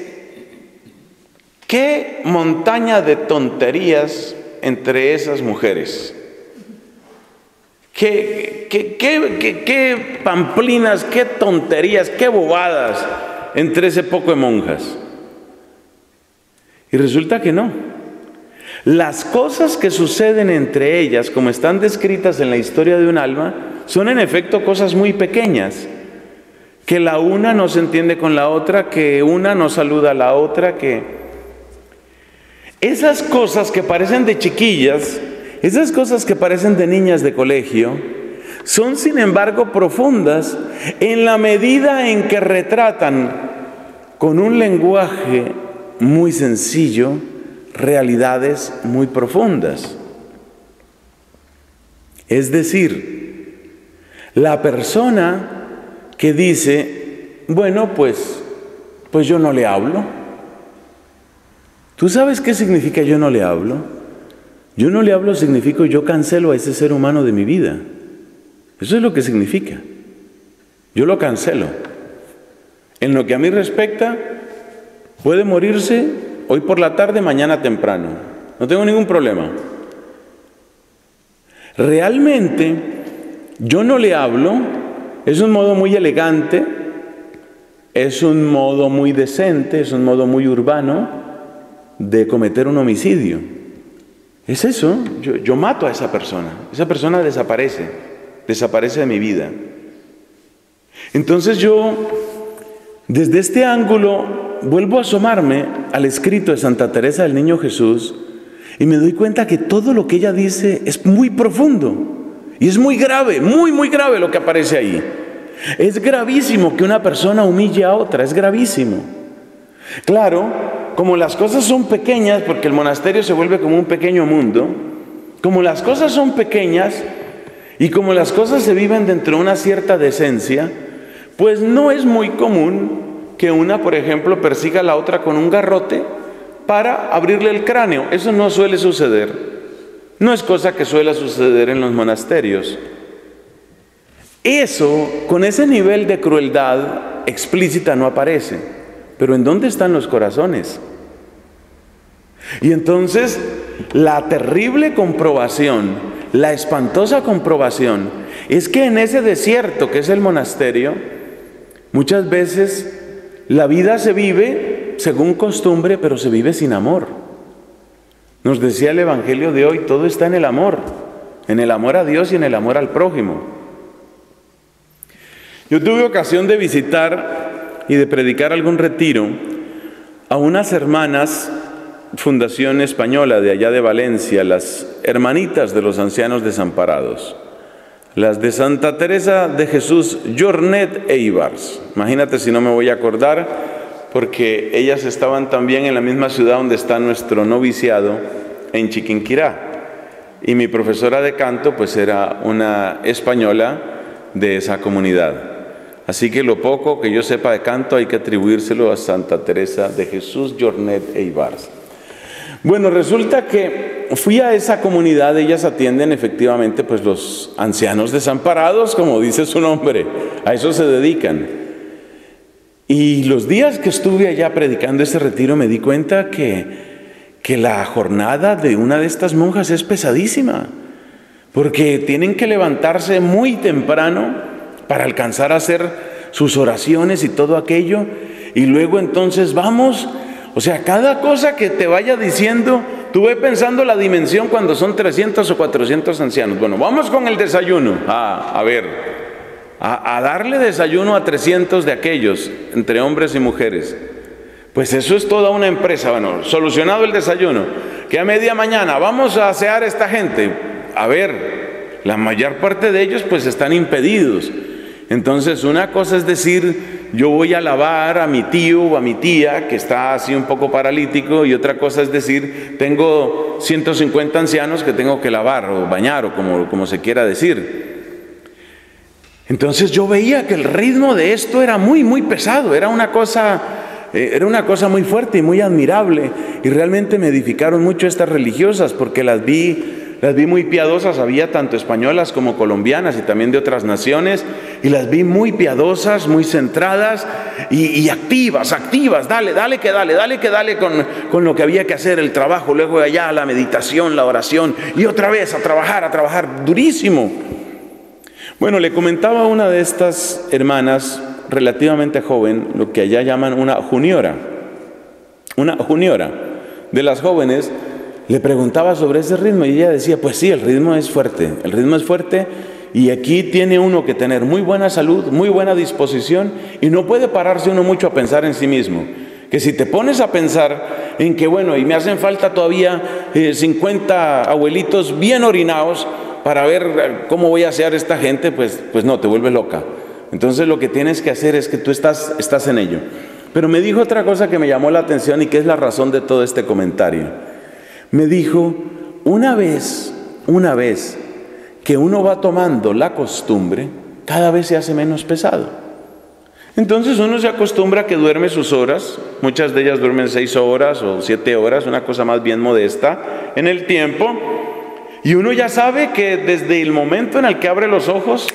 ¿qué montaña de tonterías entre esas mujeres? ¿Qué pamplinas, qué tonterías, qué bobadas entre ese poco de monjas? Y resulta que no. Las cosas que suceden entre ellas, como están descritas en la historia de un alma, son en efecto cosas muy pequeñas. Que la una no se entiende con la otra, que una no saluda a la otra, que... Esas cosas que parecen de chiquillas, esas cosas que parecen de niñas de colegio, son sin embargo profundas en la medida en que retratan con un lenguaje muy sencillo realidades muy profundas. Es decir, la persona que dice: bueno, pues yo no le hablo. ¿Tú sabes qué significa yo no le hablo? Yo no le hablo significa yo cancelo a ese ser humano de mi vida. Eso es lo que significa. Yo lo cancelo. En lo que a mí respecta, puede morirse hoy por la tarde, mañana temprano. No tengo ningún problema. Realmente, yo no le hablo es un modo muy elegante, es un modo muy decente, es un modo muy urbano de cometer un homicidio. Es eso, yo mato a esa persona desaparece de mi vida. Entonces yo, desde este ángulo, vuelvo a asomarme al escrito de Santa Teresa del Niño Jesús y me doy cuenta que todo lo que ella dice es muy profundo. Y es muy grave, muy, muy grave lo que aparece ahí. Es gravísimo que una persona humille a otra, es gravísimo. Claro, como las cosas son pequeñas, porque el monasterio se vuelve como un pequeño mundo, como las cosas son pequeñas y como las cosas se viven dentro de una cierta decencia, pues no es muy común que una, por ejemplo, persiga a la otra con un garrote para abrirle el cráneo. Eso no suele suceder. No es cosa que suele suceder en los monasterios. Eso, con ese nivel de crueldad explícita, no aparece. Pero ¿en dónde están los corazones? Y entonces, la terrible comprobación, la espantosa comprobación, es que en ese desierto que es el monasterio, muchas veces la vida se vive según costumbre, pero se vive sin amor. Nos decía el Evangelio de hoy, todo está en el amor a Dios y en el amor al prójimo. Yo tuve ocasión de visitar y de predicar algún retiro a unas hermanas, Fundación Española de allá de Valencia, las Hermanitas de los Ancianos Desamparados, las de Santa Teresa de Jesús, Jornet e Ibars. Imagínate si no me voy a acordar, porque ellas estaban también en la misma ciudad donde está nuestro noviciado, en Chiquinquirá. Y mi profesora de canto pues era una española de esa comunidad. Así que lo poco que yo sepa de canto hay que atribuírselo a Santa Teresa de Jesús, Jornet e Ibars. Bueno, resulta que fui a esa comunidad, ellas atienden efectivamente pues los ancianos desamparados, como dice su nombre, a eso se dedican. Y los días que estuve allá predicando ese retiro me di cuenta que la jornada de una de estas monjas es pesadísima, porque tienen que levantarse muy temprano para alcanzar a hacer sus oraciones y todo aquello, y luego entonces vamos. O sea, cada cosa que te vaya diciendo, tú ve pensando la dimensión cuando son 300 o 400 ancianos. Bueno, vamos con el desayuno. A darle desayuno a 300 de aquellos, entre hombres y mujeres. Pues eso es toda una empresa. Bueno, solucionado el desayuno, que a media mañana vamos a asear a esta gente. A ver, la mayor parte de ellos pues están impedidos. Entonces, una cosa es decir, yo voy a lavar a mi tío o a mi tía, que está así un poco paralítico, y otra cosa es decir, tengo 150 ancianos que tengo que lavar o bañar o como se quiera decir. Entonces yo veía que el ritmo de esto era muy, muy pesado, era una cosa muy fuerte y muy admirable. Y realmente me edificaron mucho estas religiosas, porque las vi muy piadosas, había tanto españolas como colombianas y también de otras naciones, y las vi muy piadosas, muy centradas y activas, dale con lo que había que hacer, el trabajo, luego de allá la meditación, la oración, y otra vez a trabajar durísimo. Bueno, le comentaba a una de estas hermanas relativamente joven, lo que allá llaman una juniora de las jóvenes. Le preguntaba sobre ese ritmo y ella decía, pues sí, el ritmo es fuerte y aquí tiene uno que tener muy buena salud, muy buena disposición, y no puede pararse uno mucho a pensar en sí mismo. Que si te pones a pensar en que, bueno, y me hacen falta todavía 50 abuelitos bien orinados para ver cómo voy a asear a esta gente, pues no, te vuelves loca. Entonces lo que tienes que hacer es que tú estás en ello. Pero me dijo otra cosa que me llamó la atención y que es la razón de todo este comentario. Me dijo, una vez que uno va tomando la costumbre, cada vez se hace menos pesado. Entonces uno se acostumbra a que duerme sus horas, muchas de ellas duermen 6 horas o 7 horas, una cosa más bien modesta en el tiempo, y uno ya sabe que desde el momento en el que abre los ojos,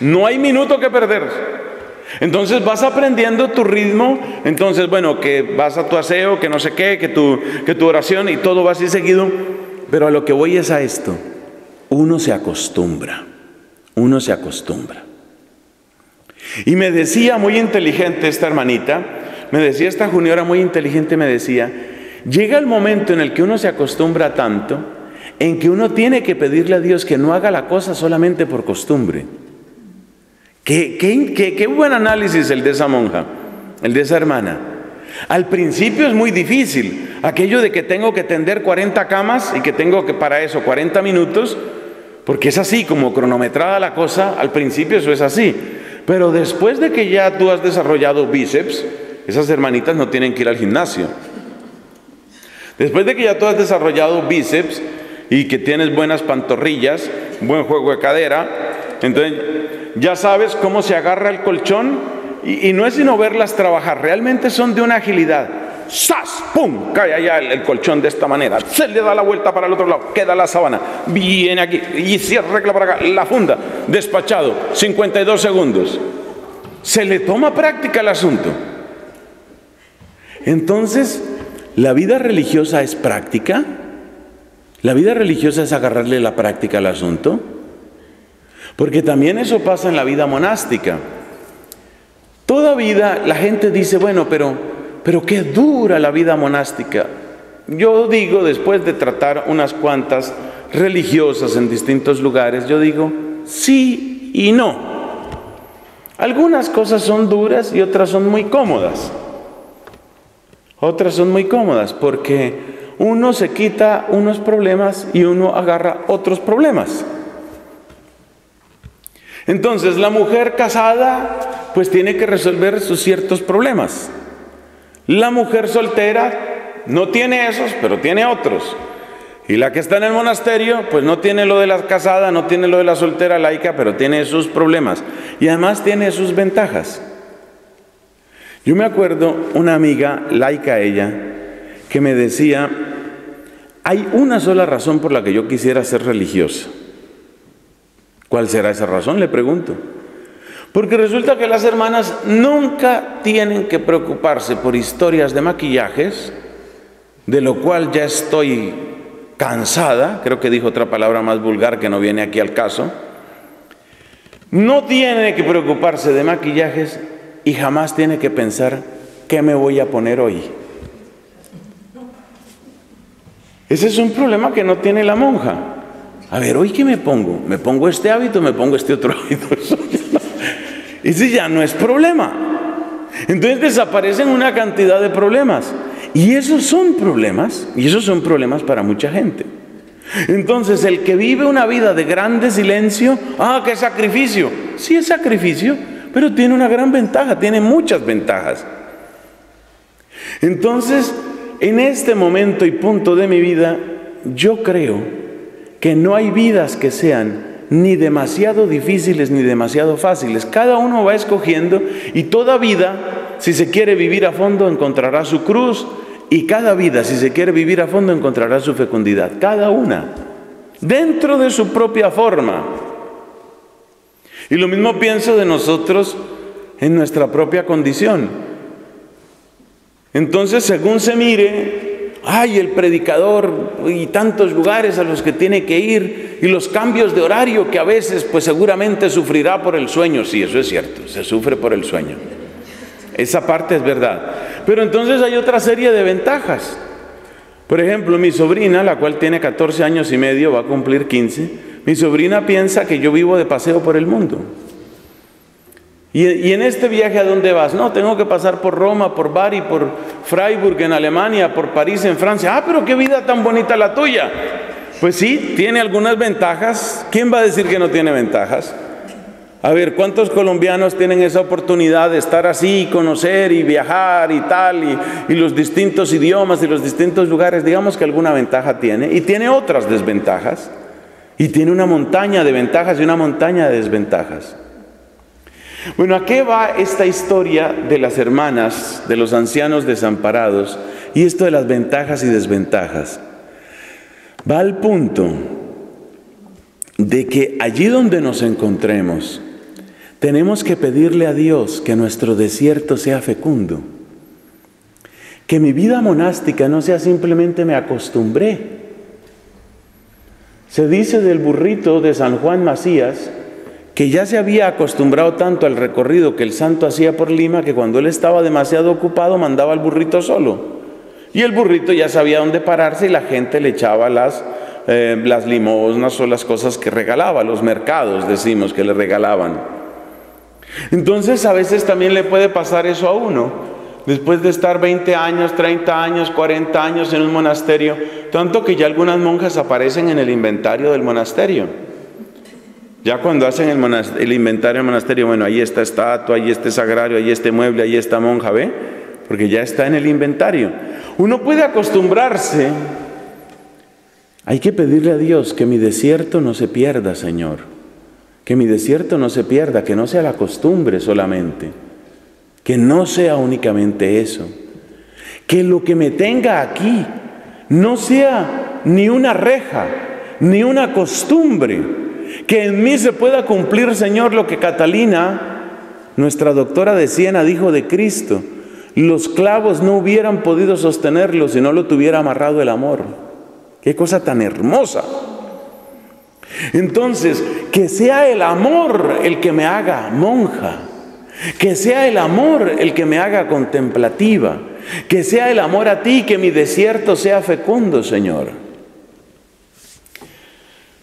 no hay minuto que perder. Entonces vas aprendiendo tu ritmo, entonces bueno, que vas a tu aseo, que no sé qué, que tu oración y todo va así seguido. Pero a lo que voy es a esto, uno se acostumbra. Y me decía muy inteligente esta hermanita, esta juniora muy inteligente me decía, llega el momento en el que uno se acostumbra tanto, en que uno tiene que pedirle a Dios que no haga la cosa solamente por costumbre. Qué buen análisis el de esa monja, el de esa hermana. Al principio es muy difícil, aquello de que tengo que tender 40 camas y que tengo que para eso 40 minutos, porque es así, como cronometrada la cosa, al principio eso es así. Pero después de que ya tú has desarrollado bíceps, esas hermanitas no tienen que ir al gimnasio. Después de que ya tú has desarrollado bíceps y que tienes buenas pantorrillas, buen juego de cadera, entonces ya sabes cómo se agarra el colchón y no es sino verlas trabajar. Realmente son de una agilidad. ¡Sas! ¡Pum! Cae allá el colchón de esta manera. Se le da la vuelta para el otro lado. Queda la sábana. Viene aquí. Y se arregla para acá. La funda. Despachado. 52 segundos. Se le toma práctica el asunto. Entonces, la vida religiosa es práctica. La vida religiosa es agarrarle la práctica al asunto. Porque también eso pasa en la vida monástica. Toda vida la gente dice, bueno, pero qué dura la vida monástica. Yo digo, después de tratar unas cuantas religiosas en distintos lugares, yo digo sí y no. Algunas cosas son duras y otras son muy cómodas. Otras son muy cómodas porque uno se quita unos problemas y uno agarra otros problemas. Entonces, la mujer casada pues tiene que resolver sus ciertos problemas. La mujer soltera no tiene esos, pero tiene otros. Y la que está en el monasterio, pues no tiene lo de la casada, no tiene lo de la soltera laica, pero tiene sus problemas. Y además tiene sus ventajas. Yo me acuerdo una amiga, laica ella, que me decía, hay una sola razón por la que yo quisiera ser religiosa. ¿Cuál será esa razón? Le pregunto. Porque resulta que las hermanas nunca tienen que preocuparse por historias de maquillajes, de lo cual ya estoy cansada, creo que dijo otra palabra más vulgar que no viene aquí al caso. No tiene que preocuparse de maquillajes y jamás tiene que pensar qué me voy a poner hoy. Ese es un problema que no tiene la monja. A ver, ¿hoy qué me pongo? ¿Me pongo este hábito? ¿Me pongo este otro hábito? Ese ya no es problema. Entonces desaparecen una cantidad de problemas. Y esos son problemas para mucha gente. Entonces, el que vive una vida de grande silencio, ¡ah, qué sacrificio! Sí es sacrificio, pero tiene una gran ventaja, tiene muchas ventajas. Entonces, en este momento y punto de mi vida, yo creo que no hay vidas que sean ni demasiado difíciles ni demasiado fáciles. Cada uno va escogiendo y toda vida, si se quiere vivir a fondo, encontrará su cruz. Y cada vida, si se quiere vivir a fondo, encontrará su fecundidad. Cada una. Dentro de su propia forma. Y lo mismo pienso de nosotros en nuestra propia condición. Entonces, según se mire, ¡ay, el predicador! Y tantos lugares a los que tiene que ir. Y los cambios de horario que a veces, pues seguramente sufrirá por el sueño. Sí, eso es cierto. Se sufre por el sueño. Esa parte es verdad. Pero entonces hay otra serie de ventajas. Por ejemplo, mi sobrina, la cual tiene 14 años y medio, va a cumplir 15. Mi sobrina piensa que yo vivo de paseo por el mundo. Y en este viaje, ¿a dónde vas? No, tengo que pasar por Roma, por Bari, por Freiburg en Alemania, por París en Francia. ¡Ah, pero qué vida tan bonita la tuya! Pues sí, tiene algunas ventajas. ¿Quién va a decir que no tiene ventajas? A ver, ¿cuántos colombianos tienen esa oportunidad de estar así, conocer y viajar y tal, y los distintos idiomas y los distintos lugares? Digamos que alguna ventaja tiene, y tiene otras desventajas, y tiene una montaña de ventajas y una montaña de desventajas. Bueno, ¿a qué va esta historia de las hermanas, de los ancianos desamparados, y esto de las ventajas y desventajas? Va al punto de que allí donde nos encontremos, tenemos que pedirle a Dios que nuestro desierto sea fecundo. Que mi vida monástica no sea simplemente me acostumbré. Se dice del burrito de San Juan Macías que ya se había acostumbrado tanto al recorrido que el santo hacía por Lima que cuando él estaba demasiado ocupado mandaba al burrito solo. Y el burrito ya sabía dónde pararse y la gente le echaba las limosnas o las cosas que regalaba, los mercados decimos que le regalaban. Entonces a veces también le puede pasar eso a uno, después de estar 20 años, 30 años, 40 años en un monasterio, tanto que ya algunas monjas aparecen en el inventario del monasterio. Ya cuando hacen el inventario del monasterio, bueno, ahí está estatua, ahí este sagrario, ahí este mueble, ahí está monja, ¿ve? Porque ya está en el inventario. Uno puede acostumbrarse. Hay que pedirle a Dios que mi desierto no se pierda, Señor. Que mi desierto no se pierda, que no sea la costumbre solamente, que no sea únicamente eso, que lo que me tenga aquí no sea ni una reja, ni una costumbre, que en mí se pueda cumplir, Señor, lo que Catalina, nuestra doctora de Siena, dijo de Cristo, los clavos no hubieran podido sostenerlo si no lo tuviera amarrado el amor. ¡Qué cosa tan hermosa! Entonces, que sea el amor el que me haga monja, que sea el amor el que me haga contemplativa, Que sea el amor a ti, que mi desierto sea fecundo, Señor.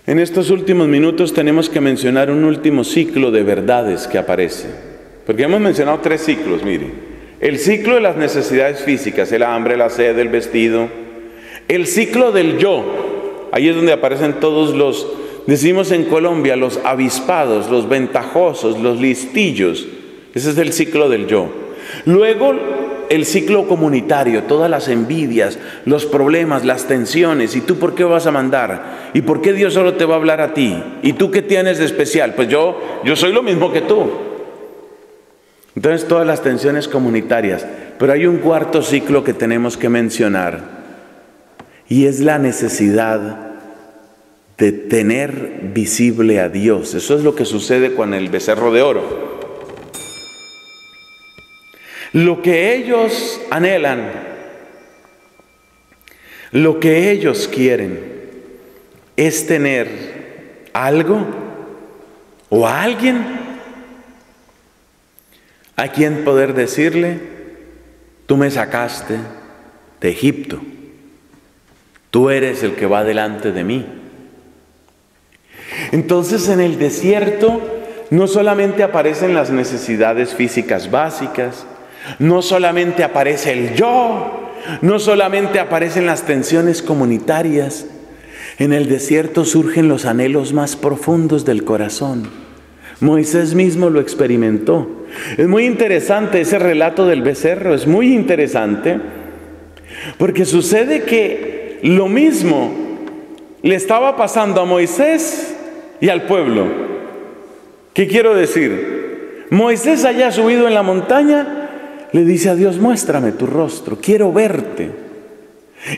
En estos últimos minutos tenemos que mencionar un último ciclo de verdades que aparece. Porque hemos mencionado tres ciclos, mire. El ciclo de las necesidades físicas, el hambre, la sed, el vestido. El ciclo del yo. Ahí es donde aparecen todos los, decimos en Colombia, los avispados, los ventajosos, los listillos. Ese es el ciclo del yo. Luego, el ciclo comunitario, todas las envidias, los problemas, las tensiones. ¿Y tú por qué vas a mandar? ¿Y por qué Dios solo te va a hablar a ti? ¿Y tú qué tienes de especial? Pues yo soy lo mismo que tú. Entonces, todas las tensiones comunitarias. Pero hay un cuarto ciclo que tenemos que mencionar. Y es la necesidad de tener visible a Dios. Eso es lo que sucede con el becerro de oro. Lo que ellos anhelan, lo que ellos quieren, es tener algo o a alguien a quien poder decirle, tú me sacaste de Egipto, tú eres el que va delante de mí. Entonces en el desierto no solamente aparecen las necesidades físicas básicas, no solamente aparece el yo, no solamente aparecen las tensiones comunitarias. En el desierto surgen los anhelos más profundos del corazón. Moisés mismo lo experimentó. Es muy interesante ese relato del becerro, es muy interesante, porque sucede que lo mismo le estaba pasando a Moisés y al pueblo. ¿Qué quiero decir? Moisés allá subido en la montaña le dice a Dios, muéstrame tu rostro, quiero verte.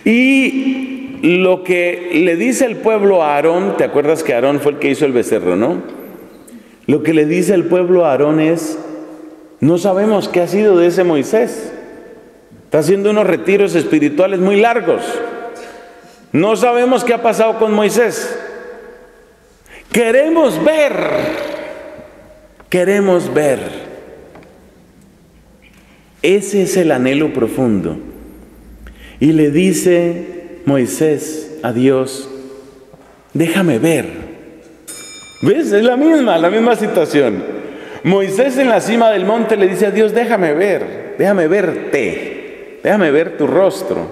Y lo que le dice el pueblo a Aarón, ¿te acuerdas que Aarón fue el que hizo el becerro, no? Lo que le dice el pueblo a Aarón es, no sabemos qué ha sido de ese Moisés. Está haciendo unos retiros espirituales muy largos. No sabemos qué ha pasado con Moisés. Queremos ver. Queremos ver. Ese es el anhelo profundo. Y le dice Moisés a Dios, déjame ver. ¿Ves? Es la misma situación. Moisés en la cima del monte le dice a Dios, déjame ver, déjame verte, déjame ver tu rostro.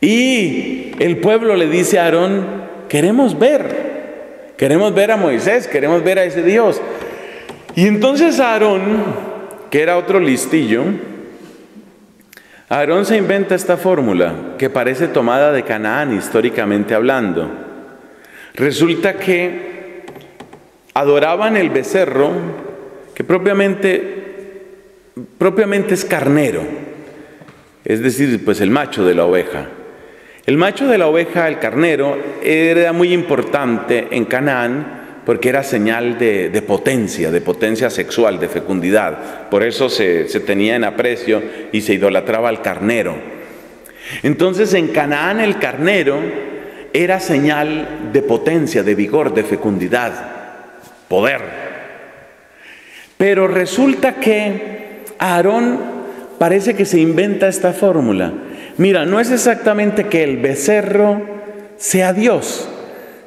Y el pueblo le dice a Aarón, queremos ver a Moisés, queremos ver a ese Dios. Y entonces Aarón, que era otro listillo, Aarón se inventa esta fórmula que parece tomada de Canaán históricamente hablando. Resulta que adoraban el becerro, que propiamente es carnero, es decir, pues el macho de la oveja. El macho de la oveja, el carnero, era muy importante en Canaán, porque era señal de potencia sexual, de fecundidad. Por eso se tenía en aprecio y se idolatraba al carnero. Entonces en Canaán el carnero era señal de potencia, de vigor, de fecundidad, poder. Pero resulta que Aarón parece que se inventa esta fórmula. Mira, no es exactamente que el becerro sea Dios,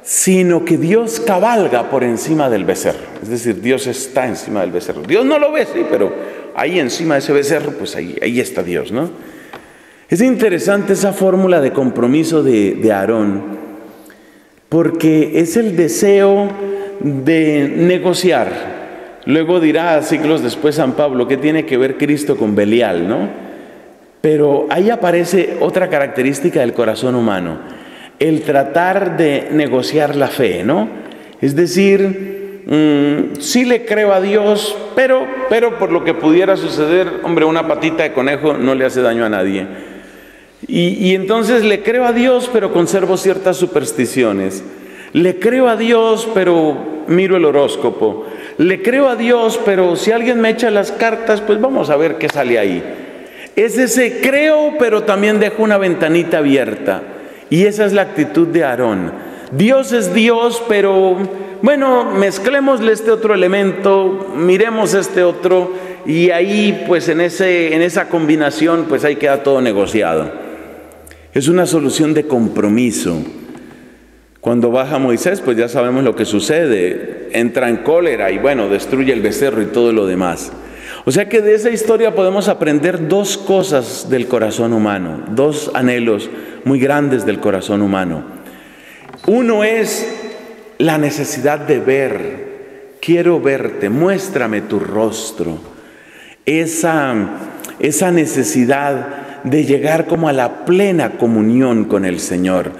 sino que Dios cabalga por encima del becerro. Es decir, Dios está encima del becerro. Dios no lo ve, sí, pero ahí encima de ese becerro, pues ahí está Dios, ¿no? Es interesante esa fórmula de compromiso de Aarón, porque es el deseo de negociar. Luego dirá siglos después San Pablo, ¿qué tiene que ver Cristo con Belial, no? Pero ahí aparece otra característica del corazón humano, el tratar de negociar la fe, ¿no? Es decir, sí le creo a Dios, pero por lo que pudiera suceder, hombre, una patita de conejo no le hace daño a nadie. Y entonces le creo a Dios, pero conservo ciertas supersticiones. Le creo a Dios, pero miro el horóscopo. Le creo a Dios, pero si alguien me echa las cartas, pues vamos a ver qué sale ahí. Es ese creo, pero también dejo una ventanita abierta. Y esa es la actitud de Aarón. Dios es Dios, pero bueno, mezclémosle este otro elemento, miremos este otro y ahí pues en esa combinación pues ahí queda todo negociado. Es una solución de compromiso. Cuando baja Moisés, pues ya sabemos lo que sucede, entra en cólera y bueno, destruye el becerro y todo lo demás. O sea que de esa historia podemos aprender dos cosas del corazón humano, dos anhelos muy grandes del corazón humano. Uno es la necesidad de ver, quiero verte, muéstrame tu rostro. Esa necesidad de llegar como a la plena comunión con el Señor.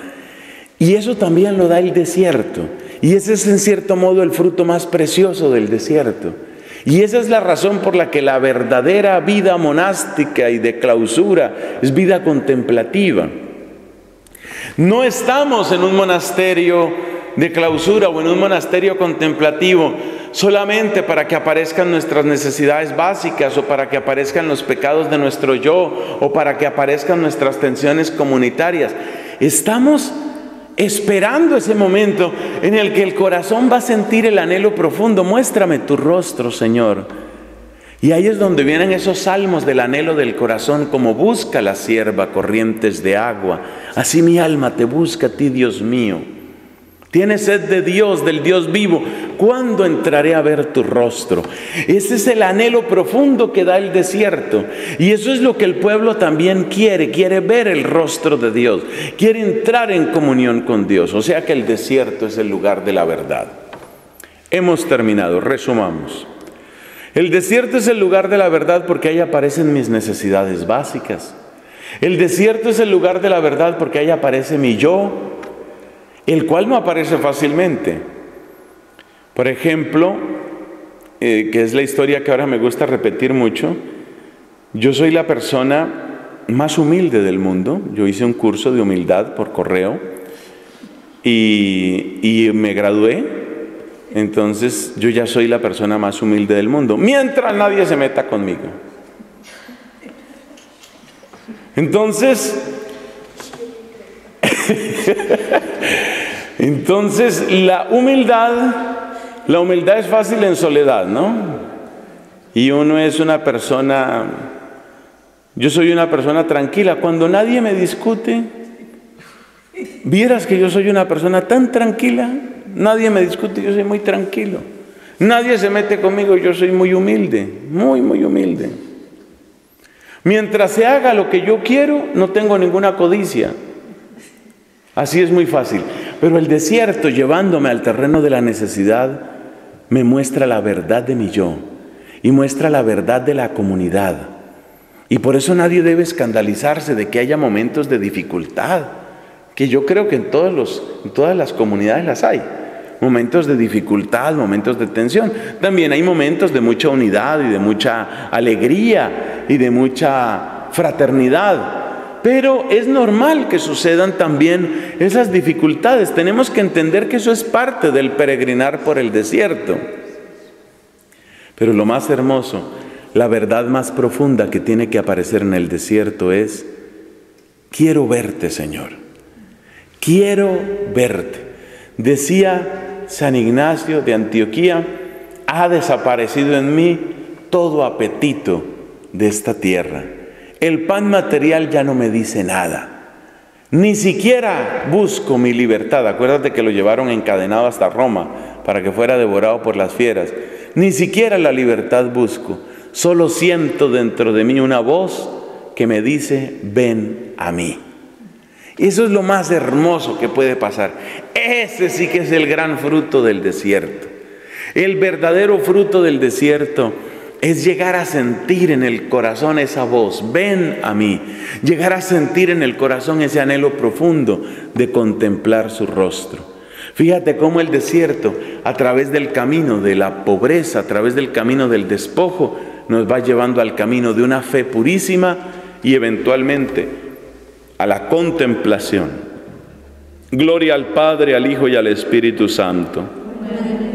Y eso también lo da el desierto. Y ese es en cierto modo el fruto más precioso del desierto. Y esa es la razón por la que la verdadera vida monástica y de clausura es vida contemplativa. No estamos en un monasterio de clausura o en un monasterio contemplativo solamente para que aparezcan nuestras necesidades básicas o para que aparezcan los pecados de nuestro yo o para que aparezcan nuestras tensiones comunitarias. Estamos esperando ese momento en el que el corazón va a sentir el anhelo profundo, muéstrame tu rostro, Señor. Y ahí es donde vienen esos salmos del anhelo del corazón, como busca la sierva corrientes de agua, así mi alma te busca a ti, Dios mío. Tienes sed de Dios, del Dios vivo. ¿Cuándo entraré a ver tu rostro? Ese es el anhelo profundo que da el desierto. Y eso es lo que el pueblo también quiere ver el rostro de Dios. Quiere entrar en comunión con Dios. O sea que el desierto es el lugar de la verdad. Hemos terminado, resumamos. El desierto es el lugar de la verdad porque ahí aparecen mis necesidades básicas. El desierto es el lugar de la verdad porque ahí aparece mi yo, el cual no aparece fácilmente. Por ejemplo, que es la historia que ahora me gusta repetir mucho, yo soy la persona más humilde del mundo. Yo hice un curso de humildad por correo y me gradué. Entonces yo ya soy la persona más humilde del mundo, mientras nadie se meta conmigo. Entonces, la humildad es fácil en soledad, ¿no? Y uno es una persona, yo soy una persona tranquila. Cuando nadie me discute, vieras que yo soy una persona tan tranquila, nadie me discute, yo soy muy tranquilo. Nadie se mete conmigo, yo soy muy humilde, muy, muy humilde. Mientras se haga lo que yo quiero, no tengo ninguna codicia. Así es muy fácil. Pero el desierto, llevándome al terreno de la necesidad, me muestra la verdad de mi yo y muestra la verdad de la comunidad. Y por eso nadie debe escandalizarse de que haya momentos de dificultad, que yo creo que en todas las comunidades las hay. Momentos de dificultad, momentos de tensión. También hay momentos de mucha unidad y de mucha alegría y de mucha fraternidad. Pero es normal que sucedan también esas dificultades. Tenemos que entender que eso es parte del peregrinar por el desierto. Pero lo más hermoso, la verdad más profunda que tiene que aparecer en el desierto es, quiero verte, Señor. Quiero verte. Decía San Ignacio de Antioquía, ha desaparecido en mí todo apetito de esta tierra. El pan material ya no me dice nada. Ni siquiera busco mi libertad. Acuérdate que lo llevaron encadenado hasta Roma para que fuera devorado por las fieras. Ni siquiera la libertad busco. Solo siento dentro de mí una voz que me dice, ven a mí. Eso es lo más hermoso que puede pasar. Ese sí que es el gran fruto del desierto. El verdadero fruto del desierto es llegar a sentir en el corazón esa voz, ven a mí. Llegar a sentir en el corazón ese anhelo profundo de contemplar su rostro. Fíjate cómo el desierto, a través del camino de la pobreza, a través del camino del despojo, nos va llevando al camino de una fe purísima y eventualmente a la contemplación. Gloria al Padre, al Hijo y al Espíritu Santo. Amén.